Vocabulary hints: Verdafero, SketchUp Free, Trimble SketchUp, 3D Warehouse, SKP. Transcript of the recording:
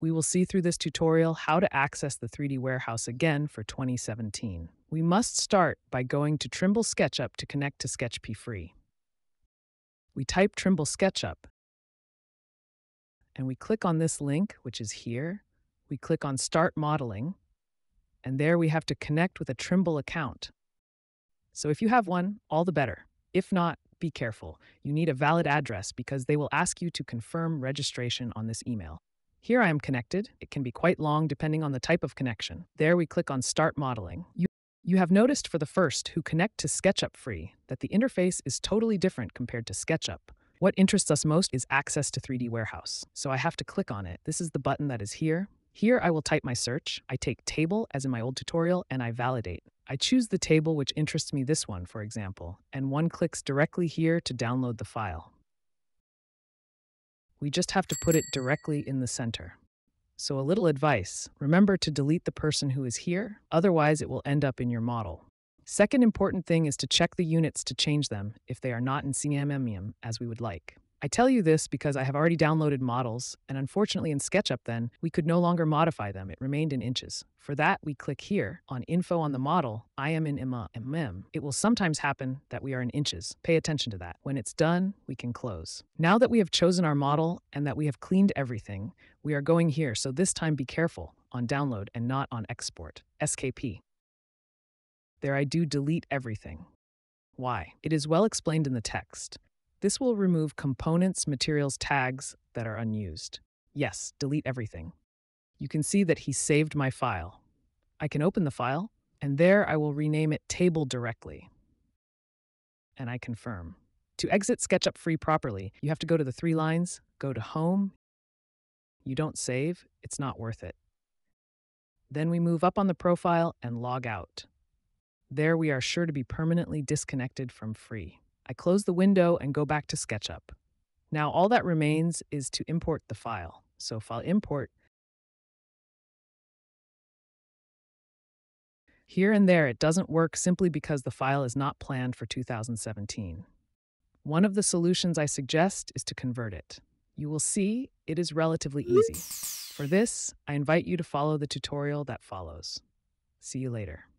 We will see through this tutorial how to access the 3D Warehouse again for 2017. We must start by going to Trimble SketchUp to connect to SketchUp Free. We type Trimble SketchUp, and we click on this link, which is here. We click on Start Modeling, and there we have to connect with a Trimble account. So if you have one, all the better. If not, be careful. You need a valid address because they will ask you to confirm registration on this email. Here I am connected. It can be quite long depending on the type of connection. There we click on Start Modeling. You have noticed for the first who connect to SketchUp Free that the interface is totally different compared to SketchUp. What interests us most is access to 3D Warehouse, so I have to click on it. This is the button that is here. Here I will type my search. I take table as in my old tutorial and I validate. I choose the table which interests me, this one, for example, and one clicks directly here to download the file. We just have to put it directly in the center. So a little advice, remember to delete the person who is here, otherwise it will end up in your model. Second important thing is to check the units to change them if they are not in CMMM as we would like. I tell you this because I have already downloaded models, and unfortunately in SketchUp then, we could no longer modify them, it remained in inches. For that, we click here, on Info on the Model, I am in mm. It will sometimes happen that we are in inches. Pay attention to that. When it's done, we can close. Now that we have chosen our model, and that we have cleaned everything, we are going here, so this time be careful, on Download and not on Export, SKP. There I do delete everything. Why? It is well explained in the text. This will remove components, materials, tags that are unused. Yes, delete everything. You can see that he saved my file. I can open the file, and there I will rename it table directly. And I confirm. To exit SketchUp Free properly, you have to go to the three lines, go to Home. You don't save, it's not worth it. Then we move up on the profile and log out. There we are sure to be permanently disconnected from Free. I close the window and go back to SketchUp. Now all that remains is to import the file. So File Import. Here and there it doesn't work simply because the file is not planned for 2017. One of the solutions I suggest is to convert it. You will see it is relatively easy. For this, I invite you to follow the tutorial that follows. See you later.